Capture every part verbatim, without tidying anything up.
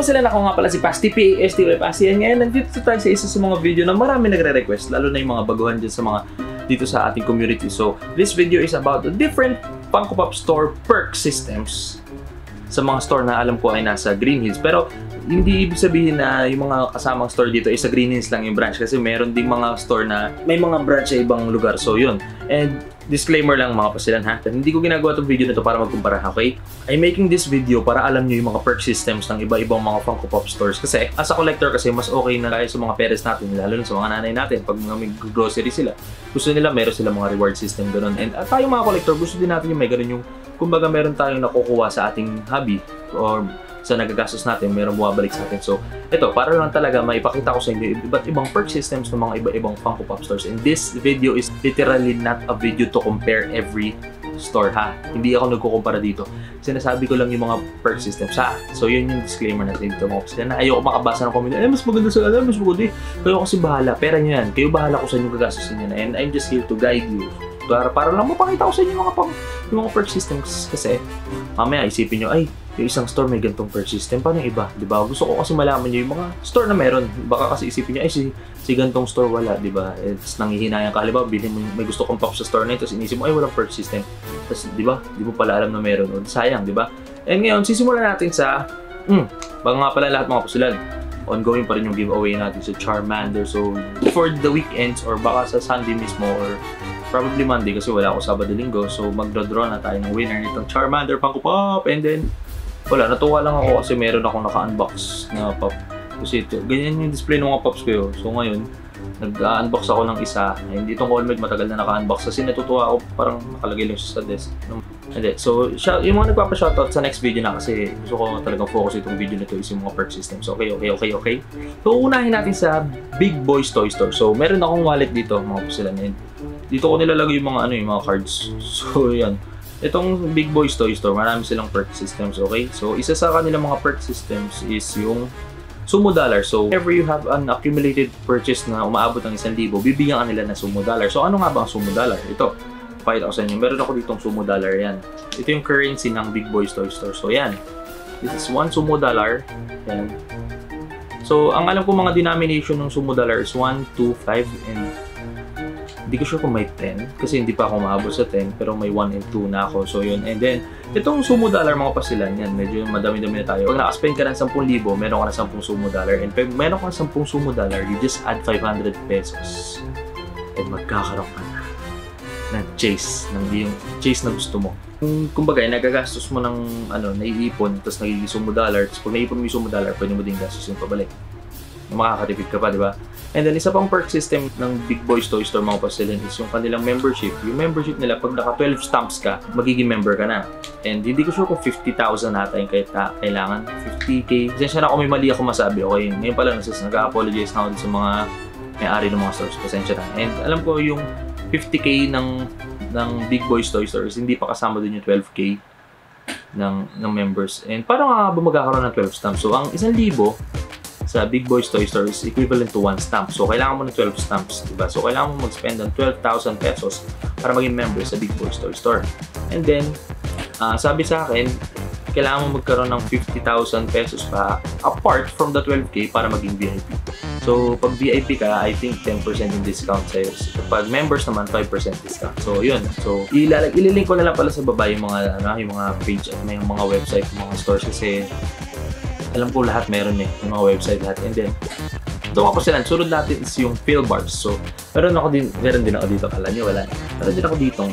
ko sila. Ako nga pala si Pasty P A S T Y Pasty. And ngayon nandito tayo sa isa sa mga video na marami nagre-request, lalo na yung mga baguhan dyan sa mga dito sa ating community. So this video is about the different Funko Pop Store perk systems sa mga store na alam ko ay nasa Green Hills. Pero hindi ibig sabihin na yung mga kasamang store dito ay sa Green Hills lang yung branch, kasi meron ding mga store na may mga branch sa ibang lugar. So yun. And disclaimer lang mga pasilan ha, hindi ko ginagawa itong video na to para magkumpara, okay? I'm making this video para alam nyo yung mga perk systems ng iba-ibang mga Funko Pop stores. Kasi as a collector kasi mas okay na tayo sa mga parents natin, lalo na sa mga nanay natin. Pag mga may grocery sila, gusto nila meron sila mga reward system ganun. And at tayo mga collector gusto din natin yung may ganun, yung kumbaga meron tayong nakukuha sa ating hobby or sa nagagastos natin, mayroong bumabalik sa atin. So, ito, para lang talaga maipakita ko sa inyo iba't ibang perk systems ng mga iba-ibang Funko Pop stores. And this video is literally not a video to compare every store, ha? Hindi ako nagkukumpara dito. Sinasabi ko lang yung mga perk systems, ha? So, yun yung disclaimer natin dito, mga kapatid. Ayoko makabasa ng comment, eh, mas maganda sa alam, mas maganda eh. Kayo kasi bahala, pera nyo yan. Kayo bahala kung saan yung gagastosin yan. And I'm just here to guide you. Para, para lang mapakita ko sa inyo mga, pang, yung mga perk systems. Kasi, mamaya isipin nyo, ay, yung isang store may ganitong perk system, paano yung iba? Diba? Gusto ko kasi malaman nyo yung mga store na meron. Baka kasi isipin nyo, ay si, si ganitong store wala, diba? It's nangihinayang ka, halimbawa, bilhin mo, may gusto kong pop sa store na ito, tapos inisip mo, ay walang perk system. Tapos, diba? Di mo pala alam na meron. O, sayang, diba? And ngayon, sisimulan natin sa, hmm, bago nga pala lahat mga pusulan, ongoing pa rin yung giveaway natin sa Charmander. So, for the weekends, or baka sa Sunday mismo, or probably Monday, kasi wala ako Sabado Linggo, so magdodraw na tayo ng winner nitong Charmander Funko Pop. And then, wala, natuwa lang ako kasi meron akong naka-unbox na pop. Kasi ito, ganyan yung display ng mga pops ko. So ngayon, nag-unbox ako ng isa. Hindi itong All Might matagal na naka-unbox kasi natutuwa ako, parang nakalagay lang sa desk. Hindi, so shout, yung mga nagpapa-shoutout sa next video na kasi gusto ko talagang focus itong video na ito is yung mga perk systems. Okay, okay, okay, okay. So unahin natin sa Big Boys Toy Store. So meron akong wallet dito, mga pusilan. Dito ko nilalagay yung mga ano, yung mga cards. So yan. Itong Big Boys Toy Store, marami silang perk systems, okay? So, isa sa kanilang mga perk systems is yung sumo dollar. So, whenever you have an accumulated purchase na umaabot ng isang libo, bibigyan ka nila ng sumo dollar. So, ano nga ba ang sumo dollar? Ito, pakita ko sa inyo. Meron ako ditong sumo dollar, yan. Ito yung currency ng Big Boys Toy Store. So, yan. This is one sumo dollar. Yan. So, ang alam ko mga denomination ng sumo dollar is one, two, five, and hindi ko sure kung may ten kasi hindi pa ako maabot sa ten, pero may one and two na ako. So yun. And then itong sumo dollar mga pasilan, yan medyo madami-dami na tayo. Pag naka-spend ka ng ten thousand, meron ka na ten sumo dollar. And pag meron ka ng ten sumo dollar, you just add five hundred pesos at magkakaroon ka na ng chase, ng yung chase na gusto mo. Kung kumbaga, nagagastos mo ng ano, naiipon, tapos nagiging sumo dollar, tapos pag naiipon mo yung sumo dollar, pwede mo din gastusin pabalik. Makaka-repeat ka pa, di ba? And then, isa pang perk system ng Big Boys Toy Store mga pasilan is yung kanilang membership. Yung membership nila, pag naka twelve stamps ka, magiging member ka na. And hindi ko sure kung fifty thousand nata yung kailangan. fifty K. Pasensya na kung may mali ako masabi, okay? Ngayon pala, nag-apologize na ako sa mga may-ari ng mga stores. Pasensya na. And alam ko yung fifty K ng, ng Big Boys Toy Store is hindi pa kasama dun yung twelve K ng, ng members. And paano nga ba magkakaroon ng twelve stamps? So, ang one thousand sa Big Boys Toy Store is equivalent to one stamp. So, kailangan mo ng twelve stamps, diba? So, kailangan mo mag-spend ng twelve thousand pesos para maging member sa Big Boys Toy Store. And then, uh, sabi sa akin, kailangan mo magkaroon ng fifty thousand pesos pa apart from the twelve K para maging V I P. So, pag V I P ka, I think ten percent yung discount sa'yo. Pag members naman, five percent discount. So, yun. So, ilalag, ililink ko na lang pala sa baba yung mga, ano, yung mga page at may mga website, mga stores kasi alam ko lahat meron eh, yung mga website lahat. And then, ito nga po sila, sunod natin is yung PhilBars. So, meron ako din, meron din ako dito. Alam nyo, wala. Meron din ako ditong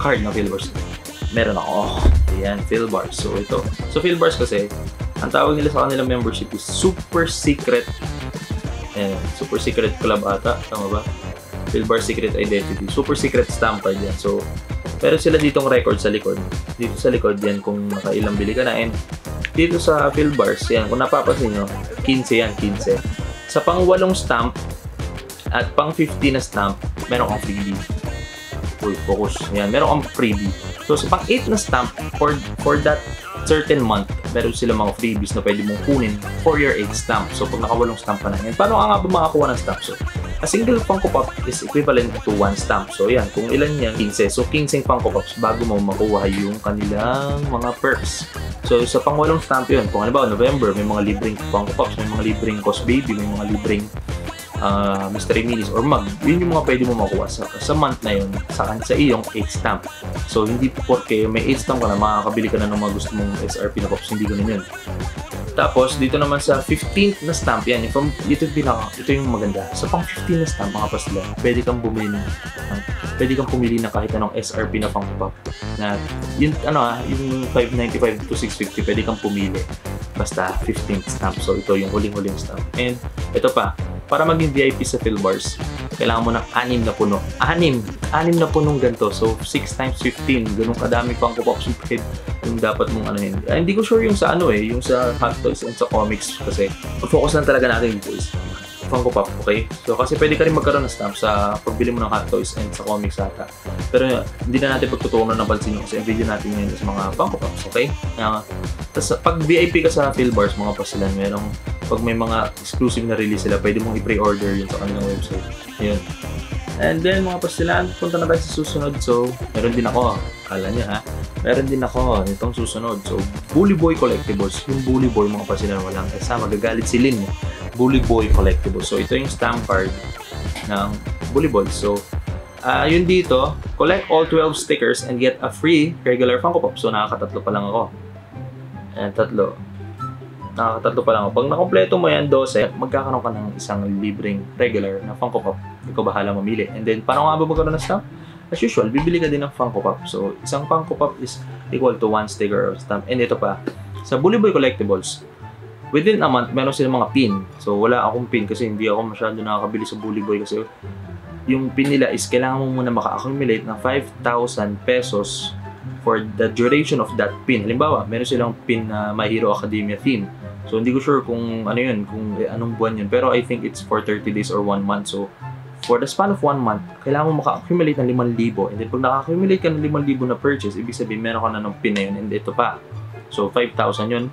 card na PhilBars. Meron ako. Oh, ayan, PhilBars. So, ito. So, PhilBars kasi, ang tawag nila sa kanilang membership is Super Secret. Ayan, Super Secret Club ata. Tama ba? PhilBars Secret Identity. Super Secret Stamp card yan. So, meron sila ditong record sa likod. Dito sa likod yan kung nakailang bili ka na. And, dito sa PhilBars, yan, kung napapansin nyo, fifteen yan, fifteen. Sa pang-walong stamp at pang-fifteen na stamp, meron kang freebie. Full focus. Yan, meron kang freebie. So, sa pang-eight na stamp, for, for that certain month, meron sila mga freebies na pwede mong kunin for your eight stamp. So, pag nakawalong stamp ka na yan, paano ka nga ba makakuha ng stamp? So, A single Funko Pop is equivalent to one stamp. So yan, kung ilan yan, fifteen. So fifteen Funko Pops bago mo makuha yung kanilang mga perks. So sa pangwalong stamp yun, kung halimbawa November, may mga libreng Funko Pops, may mga libreng Cos Baby, may mga libreng Uh, Mystery Minis or Mag, yun yung mga pwede mo makuha sa, sa month na yun sa, sa iyong eight stamp. So hindi po porke may eight stamp ka na, makakabili ka na ng mga gusto mong S R P na Pops, hindi ganun yun. Tapos dito naman sa fifteenth na stamp, yan, ito, ito, ito yung maganda. Sa pang fifteenth na stamp, mga pasla, pwede kang bumili na, pwede kang pumili na kahit anong S R P na Funko Pop. Na, yun, ano, yung five ninety-five to six fifty, pwede kang pumili. Basta fifteenth stamp. So ito yung huling-huling stamp. And ito pa, para maging V I P sa Philbars, kailangan mo ng anim na puno. Anim! Anim na punong ganito. So, six times fifteen. Ganun kadami pang Pops yung dapat mong anuhin. Ah, hindi ko sure yung sa ano eh, yung sa Hot Toys and sa Comics kasi focus lang talaga natin yung toys. Funko Pop, okay? So, kasi pwede ka rin magkaroon ng stamp sa pagbili mo ng Hot Toys and sa Comics ata. Pero uh, hindi na natin pagtutuunan ng pansin nyo kasi ang video natin ngayon sa mga Funko Pops, okay? Uh, tas, pag V I P ka sa Philbars, mga pasilan, merong pag may mga exclusive na release sila, pwede mong i-pre-order yun sa kanilang website. Ayun. And then, mga pasilan, punta na tayo sa susunod. So, meron din ako. Kala niya, ha? Meron din ako nitong susunod. So, Bully Boy Collectibles. Yung Bully Boy, mga pasilan, walang isa. Magagalit si Lynn. Bully Boy Collectibles. So, ito yung stamp card ng Bully Boy. So, uh, yun dito, collect all twelve stickers and get a free regular Funko Pop. So, nakakatatlo pa lang ako. Ayan, tatlo. Nakakatatlo pa lang ako. Pag nakompleto mo yan, twelve, magkakaroon ka ng isang libreng regular na Funko Pop. Ikaw bahala mamili. And then, paano nga ba magkaroon ng stamp? As usual, bibili ka din ng Funko Pop. So, isang Funko Pop is equal to one sticker or stamp. And ito pa, sa Bully Boy Collectibles, within a month, meron silang mga pin. So, wala akong pin kasi hindi ako masyado nakakabili sa Bully Boy kasi yung pin nila is kailangan mo muna maka-accumulate ng five thousand pesos for the duration of that pin. Halimbawa, meron silang pin na My Hero Academia theme. So, hindi ko sure kung ano yun, kung eh, anong buwan yun. Pero I think it's for thirty days or one month. So, for the span of one month, kailangan mo maka-accumulate ng limang libo. And then, pag naka-accumulate ka ng limang libo na purchase, ibig sabihin meron ka na ng pin na yun. And ito pa. So, five thousand yun.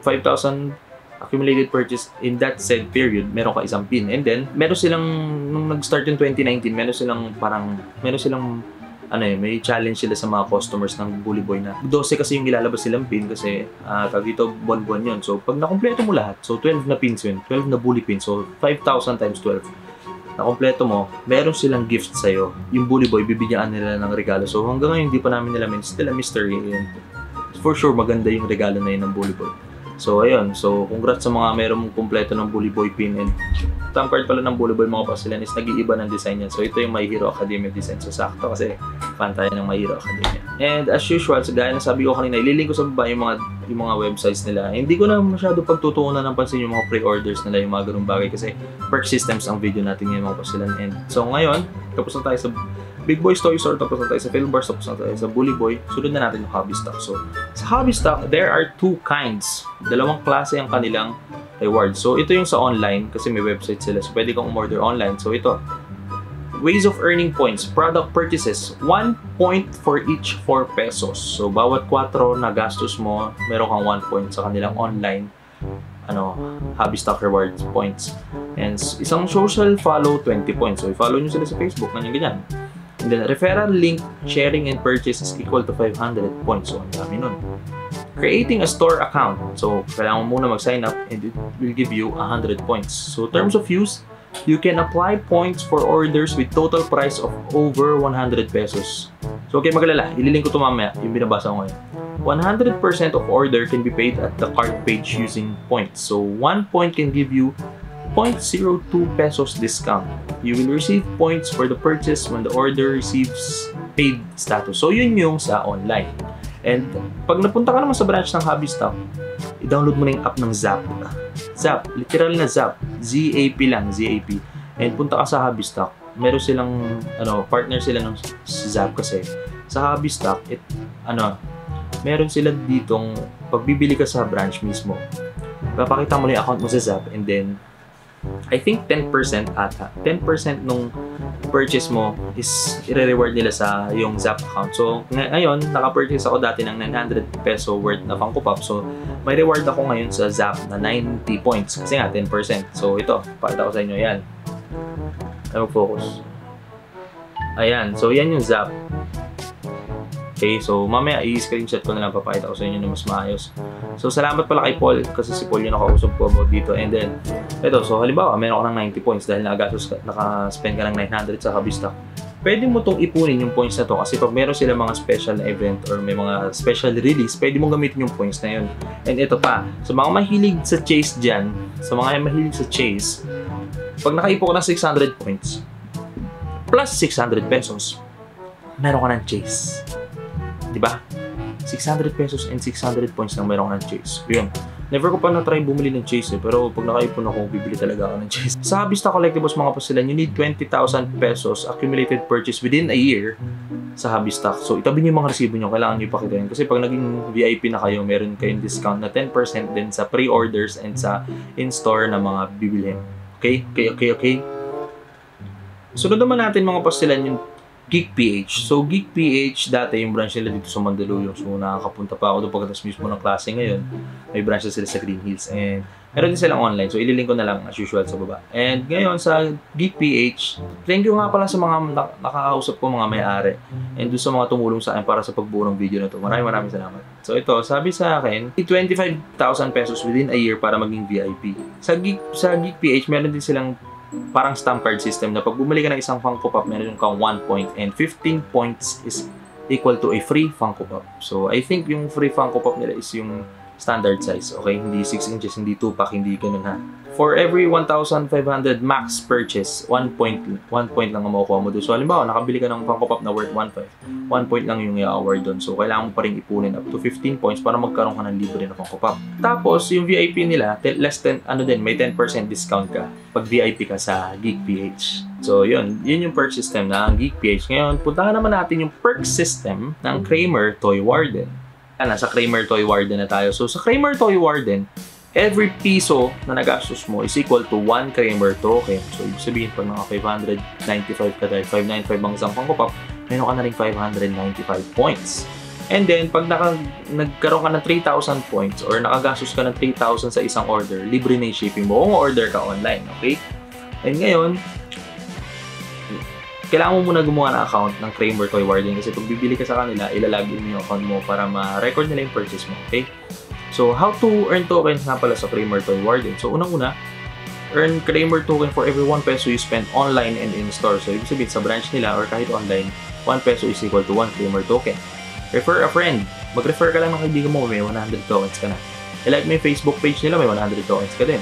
five thousand accumulated purchase in that said period, meron ka isang pin. And then, meron silang, nung nag-start yung twenty nineteen, meron silang parang, meron silang, ano eh, may challenge sila sa mga customers ng Bully Boy na twelve kasi yung ilalabas silang pin kasi, uh, tawag dito, buwan-buwan yun. So, pag nakompleto mo lahat, so twelve na pins yun, twelve na bully pins, so five thousand times twelve. Nakompleto mo, meron silang gift sa'yo. Yung Bully Boy, bibigyan nila ng regalo. So, hanggang ngayon, hindi pa namin nila mention, still a mystery. And for sure, maganda yung regalo na yun ng Bully Boy. So, ayun. So, congrats sa mga merong kumpleto ng Bully Boy pin. And stamp card pala ng Bully Boy, mga pasilan, is nag-iiba ng design yan. So, ito yung My Hero Academia design. So, sakto kasi fan tayo ng My Hero Academia. And as usual, so, gaya na sabi ko kanina, ililink ko sa baba yung mga, yung mga websites nila. Hindi ko na masyado pagtutuunan ng pansin yung mga pre-orders nila, yung mga ganun bagay. Kasi perk systems ang video natin ngayon, mga pasilan. And so, ngayon, tapos na tayo sa Big Boy Toy Store, tapos na tayo sa Philbars, tapos na tayo sa Bully Boy. Sunod na natin yung hobby stock. So, sa hobby stock, there are two kinds. Dalawang klase ang kanilang reward. So, ito yung sa online kasi may website sila. So, pwede kang umorder online. So, ito. Ways of earning points. Product purchases. One point for each four pesos. So, bawat four na gastos mo, meron kang one point sa kanilang online ano, hobby stock rewards points. And isang social follow, twenty points. So, i-follow nyo sila sa Facebook. Ganyan-ganyan. And then, referral link, sharing, and purchase is equal to five hundred points. So, ang dami nun. Creating a store account. So, kailangan mo muna mag-sign up and it will give you one hundred points. So, terms of use, you can apply points for orders with total price of over one hundred pesos. So, okay, magalala. Ililink ko ito mamaya, yung binabasa ko ngayon. one hundred percent of order can be paid at the cart page using points. So, one point can give you zero point zero two pesos discount. You will receive points for the purchase when the order receives paid status. So, yun yung sa online. And pag napunta ka naman sa branch ng Hobby Stop, i-download mo na yung app ng Zap. Zap, literal na Zap. Z A P lang, Z A P. And punta ka sa Hobby Stop. Meron silang, ano, partner sila ng Zap kasi. Sa Hobby Stop, it, ano, meron sila ditong, pagbibili ka sa branch mismo, papakita mo na yung account mo sa Zap and then, I think ten percent ata. ten percent nung purchase mo is i-reward nila sa yung Zap account. So, ngay ngayon, naka-purchase ako dati ng nine hundred peso worth na Funko Pop. So, may reward ako ngayon sa Zap na ninety points. Kasi nga, ten percent. So, ito, pakita ko sa inyo yan. Ay, mag-focus. Ayan. So, yan yung zap. Okay, so mamaya i-screenshot ko na lang, papakita ko sa inyo na mas maayos. So, salamat pala kay Paul kasi si Paul yung nakausap ko about dito. And then, ito, so halimbawa, meron ka ng ninety points dahil nakagastos ka, nakaspend ka ng nine hundred sa Hubbystock. Pwede mo itong ipunin yung points na to kasi pag meron sila mga special na event or may mga special release, pwede mong gamitin yung points na yun. And ito pa, sa mga mahilig sa chase dyan, sa mga mahilig sa chase, pag nakaipo ka ng six hundred points, plus six hundred pesos, meron ka ng chase. Diba? six hundred pesos and six hundred points lang meron ng chase. Yun. Never ko pa na-try bumili ng chase eh, pero pag nakaipon ako, bibili talaga ako ng chase. Sa Hubbystock Collectibles mga pasilan, you need twenty thousand pesos accumulated purchase within a year sa Hubbystock. So, itabi niyo yung mga resibo niyo, kailangan niyo ipakita yun. Kasi pag naging V I P na kayo, meron kayong discount na ten percent din sa pre-orders and sa in-store na mga bibilhin. Okay? Okay, okay, okay. Sunod naman natin mga pasilan yung Geek P H. So, Geek P H dati yung branch nila dito sa Mandaluyong. So, nakakapunta pa ako doon pagkatapos mismo ng klase ngayon. May branch na sila sa Green Hills. And meron din silang online. So, ililink ko na lang as usual sa baba. And ngayon sa Geek P H, thank you nga pala sa mga nakakausap ko, mga may-ari. And doon sa mga tumulong sa akin para sa pagbuo ng video na to. Maraming maraming salamat. So, ito, sabi sa akin, twenty-five thousand pesos within a year para maging V I P. Sa Geek, sa Geek P H, meron din silang parang stamp card system na pag bumili ka ng isang Funko Pop, meron kang one point and fifteen points is equal to a free Funko Pop. So, I think yung free Funko Pop nila is yung standard size, okay? Hindi six inches, hindi two pack, hindi ganun ha. For every one thousand five hundred max purchase, one point, one point lang ang makukuha mo doon. So, halimbawa, nakabili ka ng Funko Pop na worth one point five, one point lang yung i-award doon. So, kailangan mo pa rin ipunin up to fifteen points para magkaroon ka ng libre na Funko Pop. Tapos, yung V I P nila, less than, ano din, may ten percent discount ka pag V I P ka sa Geek P H. So, yun. Yun yung perk system na Geek P H. Ngayon, puntahan naman natin yung perk system ng Kramer Toy Warden. Yan, nasa Kramer Toy Warden na tayo. So, sa Kramer Toy Warden, every piso na nagastos mo is equal to one Kramer token. So, ibig sabihin, pag mga five hundred ninety-five ka dahil five ninety-five ang isang Funko Pop, meron ka na rin five hundred ninety-five points. And then, pag naka, nagkaroon ka ng three thousand points or nakagastos ka ng three thousand sa isang order, libre na yung shipping mo kung order ka online. Okay? And ngayon, kailangan mo muna gumawa ng account ng Kramer Toy Warden kasi pag bibili ka sa kanila, ilalagin mo yung account mo para ma-record nila yung purchase mo, okay? So, how to earn tokens nga pala sa Kramer Toy Warden. So, unang-una, earn Kramer token for every one peso you spend online and in-store. So, ibig sabihin, sa branch nila or kahit online, one peso is equal to one Kramer token. Refer a friend. Mag-refer ka lang ng kaibigan mo, may one hundred tokens ka na. I-like mo yung Facebook page nila, may one hundred tokens ka din.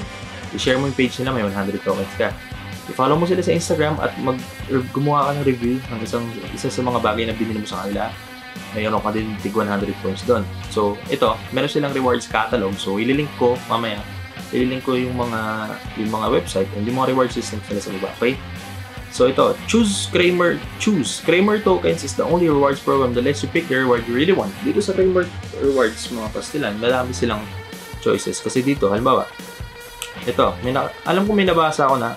I-share mo yung page nila, may one hundred tokens ka. I-follow mo sila sa Instagram at mag gumawa ka ng review ng isang isa sa mga bagay na binili mo sa kanila. Mayroon ka din tig one hundred points doon. So, ito, meron silang rewards catalog. So, ililink ko mamaya. Ililink ko yung mga yung mga website and yung mga reward system nila sa baba, okay? So, ito, choose Kramer, choose Kramer tokens is the only rewards program that lets you pick the reward you really want. Dito sa Kramer rewards mga pastilan, marami silang choices kasi dito halimbawa. Ito, may na, alam ko may nabasa ako na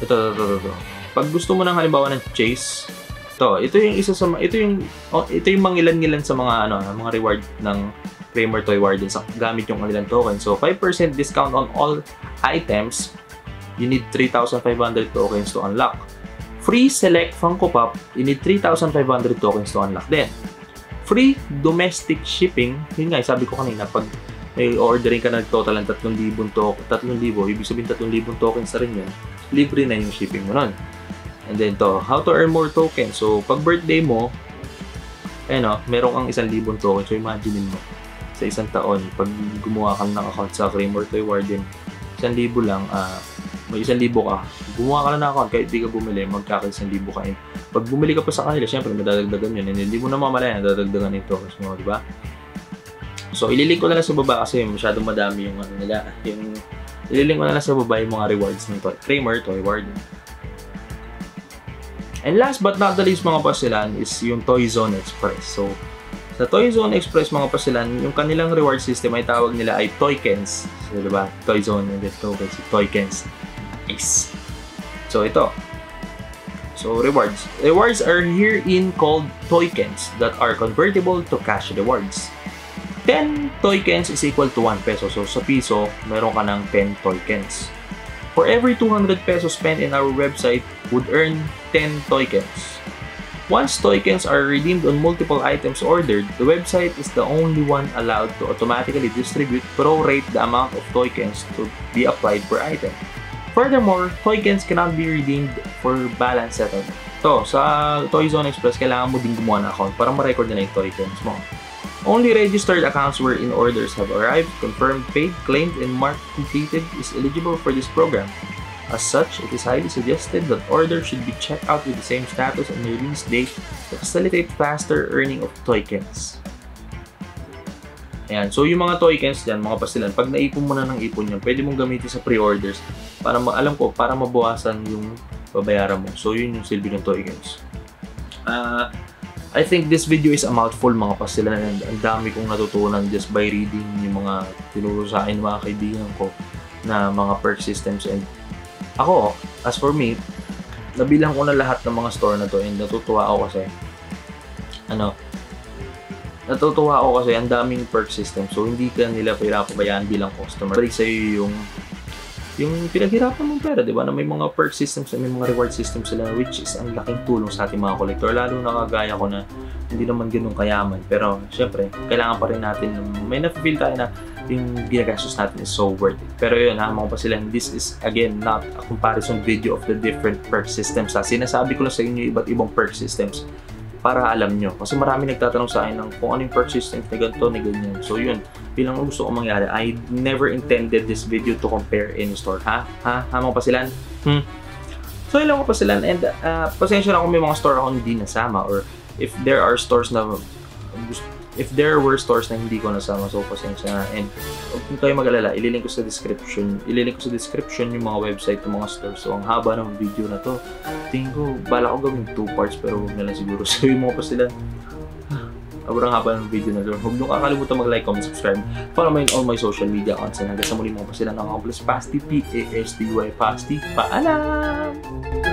Ito, ito, ito, ito. Pag gusto mo ng halimbawa ng chase, ito, ito yung isa sa ito yung oh, ito yung mangilan-ngilan sa mga ano, mga reward ng Kramer Toy Warden sa gamit yung kanilang token. So, five percent discount on all items. You need three thousand five hundred tokens to unlock. Free select Funko Pop, you need three thousand five hundred tokens to unlock din. Free domestic shipping, yun nga, sabi ko kanina, pag may ordering ka na total ng three thousand tokens, ibig sabihin three thousand tokens na rin yun, libre na yung shipping mo nun. And then to, how to earn more tokens. So, pag birthday mo, eh no, meron kang one thousand tokens. So, imagine mo, sa isang taon, pag gumawa ka ng account sa Kramer Toy Warden, one thousand lang, uh, may one thousand ka, gumawa ka na ng account, kahit di ka bumili, magkaka-one thousand ka. And pag bumili ka pa sa kanila, syempre, madadagdagan yun. And hindi mo na mamalaya, nadadagdagan yung tokens mo, di ba? So, ililink ko na lang sa baba kasi masyadong madami yung ano nila. Yung, ililink ko na lang sa baba yung mga rewards ng to, Kramer Toy Warden. And last but not the least mga pasilan is yung Toy Zone Express. So, sa Toy Zone Express mga pasilan, yung kanilang reward system ay tawag nila ay Toykens. So, diba? Toy Zone and then tokens. Toykens. Nice. So, ito. So, rewards. Rewards are herein called Toykens that are convertible to cash rewards. ten toykens is equal to one peso. So, sa piso, meron ka ng ten toykens. For every two hundred pesos spent in our website, would earn ten Toykens. Once Toykens are redeemed on multiple items ordered, the website is the only one allowed to automatically distribute prorate the amount of Toykens to be applied per item. Furthermore, Toykens cannot be redeemed for balance settlement. So, sa Toyzone Express, kailangan mo din gumawa ng account para ma-record na yung Toykens mo. Only registered accounts wherein orders have arrived, confirmed, paid, claimed, and marked completed is eligible for this program. As such, it is highly suggested that orders should be checked out with the same status and release date to facilitate faster earning of Toykens. Ayan, so yung mga Toykens dyan, mga pastilan, pag naipon mo na ng ipon yan, pwede mong gamitin sa pre-orders para maalam ko, para mabawasan yung babayaran mo. So yun yung silbi ng Toykens. Ah... Uh, I think this video is a mouthful, mga pastilan, and ang dami kong natutunan just by reading yung mga tinuro sa akin ng mga kaibigan ko na mga perk systems. And ako, as for me, nabilang ko na lahat ng mga store na to, and natutuwa ako kasi ano, natutuwa ako kasi ang daming perk system, so hindi ka nila pinapabayaan bilang customer. Balik sa'yo yung yung pinaghirapan mong pera, di ba? Na may mga perk systems at may mga reward systems sila, which is ang laking tulong sa ating mga collector, lalo na kagaya ko na hindi naman ganun kayaman, pero syempre kailangan pa rin natin, may na-feel tayo na yung ginagastos natin is so worth it. Pero yun ha, mga pasilan, this is again not a comparison video of the different perk systems ha. Sinasabi ko lang sa inyo iba't ibang perk systems para alam nyo, kasi marami nagtatanong sa akin ng kung ano yung perk systems na ganito, na ganyan. So yun, bilang gusto ko mangyari, I never intended this video to compare any store, ha? Ha? Ha, mga pasilan? Hmm. So yun lang, mga pasilan, and uh, pasensya na kung may mga store ako hindi nasama, or if there are stores na if there were stores na hindi ko nasama, so pasensya na. And kung kayo mag-alala, ililink ko sa description ililink ko sa description yung mga website ng mga stores. So ang haba ng video na to, tingin ko, bala ko gawin two parts, pero huwag na lang siguro. So yung mga pasilan, aburang haba ng video na to. Huwag nyo kakalimutan mag-like, comment, subscribe, follow me in all my social media accounts. Hanggang sa muli, mga pasilan, ang ako plus Pasty, P A S T Y, Pasty. Paalam!